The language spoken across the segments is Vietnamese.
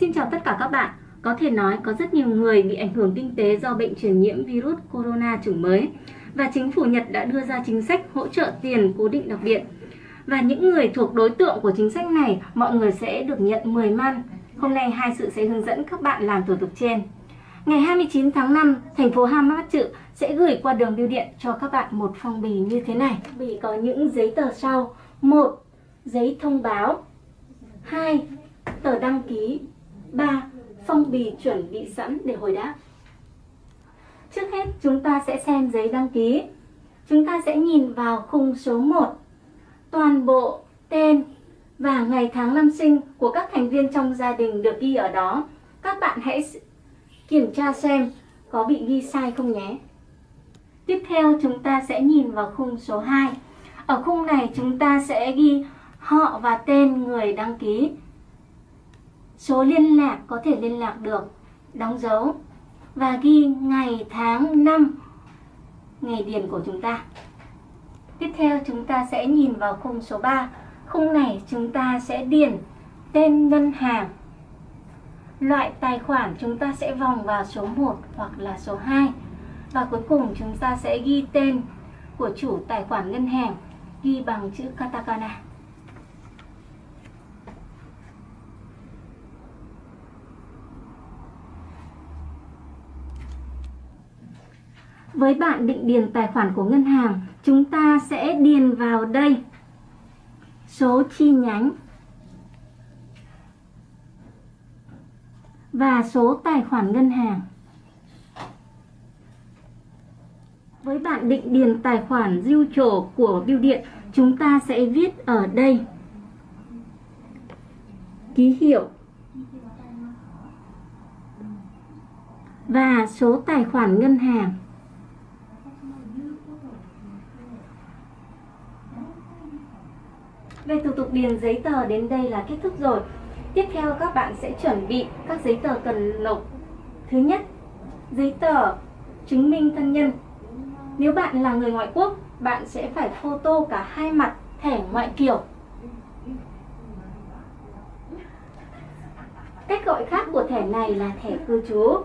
Xin chào tất cả các bạn. Có thể nói có rất nhiều người bị ảnh hưởng kinh tế do bệnh truyền nhiễm virus corona chủng mới, và chính phủ Nhật đã đưa ra chính sách hỗ trợ tiền cố định đặc biệt. Và những người thuộc đối tượng của chính sách này, mọi người sẽ được nhận 10 man. Hôm nay hai sự sẽ hướng dẫn các bạn làm thủ tục trên. Ngày 29 tháng 5, thành phố Hamamatsu sẽ gửi qua đường bưu điện cho các bạn một phong bì như thế này. Bì có những giấy tờ sau: 1. Giấy thông báo, 2. Tờ đăng ký, 3. Phong bì chuẩn bị sẵn để hồi đáp. Trước hết chúng ta sẽ xem giấy đăng ký. Chúng ta sẽ nhìn vào khung số 1. Toàn bộ tên và ngày tháng năm sinh của các thành viên trong gia đình được ghi ở đó. Các bạn hãy kiểm tra xem có bị ghi sai không nhé. Tiếp theo chúng ta sẽ nhìn vào khung số 2. Ở khung này chúng ta sẽ ghi họ và tên người đăng ký, số liên lạc có thể liên lạc được, đóng dấu và ghi ngày tháng năm, ngày điền của chúng ta. Tiếp theo chúng ta sẽ nhìn vào khung số 3. Khung này chúng ta sẽ điền tên ngân hàng. Loại tài khoản chúng ta sẽ vòng vào số 1 hoặc là số 2. Và cuối cùng chúng ta sẽ ghi tên của chủ tài khoản ngân hàng, ghi bằng chữ katakana. Với bạn định điền tài khoản của ngân hàng, chúng ta sẽ điền vào đây số chi nhánh và số tài khoản ngân hàng. Với bạn định điền tài khoản diêu trổ của bưu điện, chúng ta sẽ viết ở đây ký hiệu và số tài khoản ngân hàng. Về thủ tục điền giấy tờ đến đây là kết thúc rồi. Tiếp theo các bạn sẽ chuẩn bị các giấy tờ cần nộp. Thứ nhất, giấy tờ chứng minh thân nhân. Nếu bạn là người ngoại quốc, bạn sẽ phải photo cả hai mặt thẻ ngoại kiều. Cách gọi khác của thẻ này là thẻ cư trú.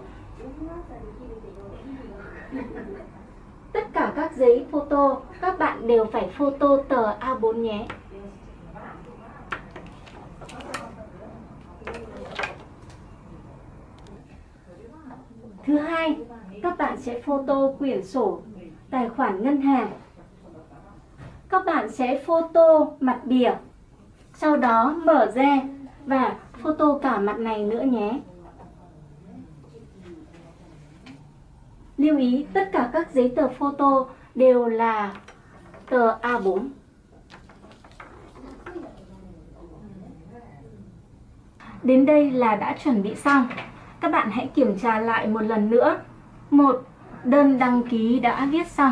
Tất cả các giấy photo, các bạn đều phải photo tờ A4 nhé. Thứ hai, các bạn sẽ photo quyển sổ tài khoản ngân hàng. Các bạn sẽ photo mặt bìa, sau đó mở ra và photo cả mặt này nữa nhé. Lưu ý tất cả các giấy tờ photo đều là tờ A4. Đến đây là đã chuẩn bị xong. Các bạn hãy kiểm tra lại một lần nữa. 1. Đơn đăng ký đã viết xong.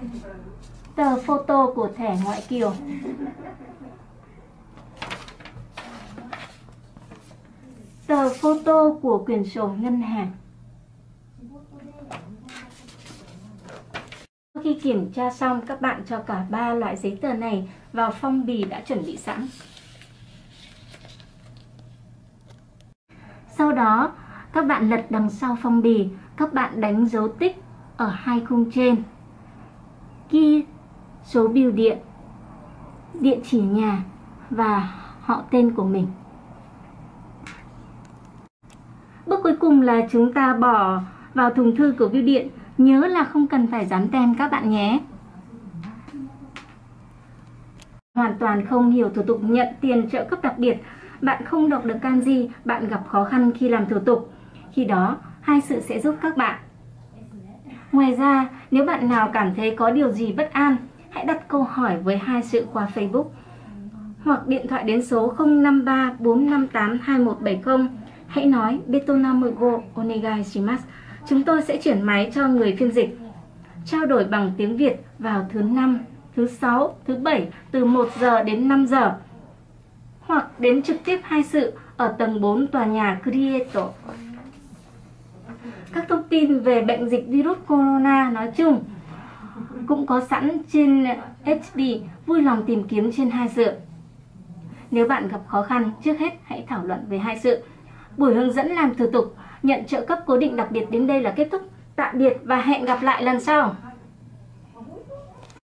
2. Tờ photo của thẻ ngoại kiều. 3. Tờ photo của quyển sổ ngân hàng. Sau khi kiểm tra xong, các bạn cho cả 3 loại giấy tờ này vào phong bì đã chuẩn bị sẵn. Sau đó, các bạn lật đằng sau phong bì, các bạn đánh dấu tích ở hai khung trên. Ghi số bưu điện, địa chỉ nhà và họ tên của mình. Bước cuối cùng là chúng ta bỏ vào thùng thư của bưu điện. Nhớ là không cần phải dán tem các bạn nhé. Hoàn toàn không hiểu thủ tục nhận tiền trợ cấp đặc biệt, bạn không đọc được kanji, bạn gặp khó khăn khi làm thủ tục. Khi đó, hai sự sẽ giúp các bạn. Ngoài ra, nếu bạn nào cảm thấy có điều gì bất an, hãy đặt câu hỏi với hai sự qua Facebook hoặc điện thoại đến số 053 458 2170. Hãy nói Betonamogo Onegai Shimasu. Chúng tôi sẽ chuyển máy cho người phiên dịch. Trao đổi bằng tiếng Việt vào thứ 5, thứ 6, thứ 7 từ 1 giờ đến 5 giờ. Hoặc đến trực tiếp hai sự ở tầng 4 tòa nhà Creato. Các thông tin về bệnh dịch virus corona nói chung cũng có sẵn trên HP, vui lòng tìm kiếm trên hai sự. Nếu bạn gặp khó khăn, trước hết hãy thảo luận về hai sự. Buổi hướng dẫn làm thủ tục nhận trợ cấp cố định đặc biệt đến đây là kết thúc. Tạm biệt và hẹn gặp lại lần sau.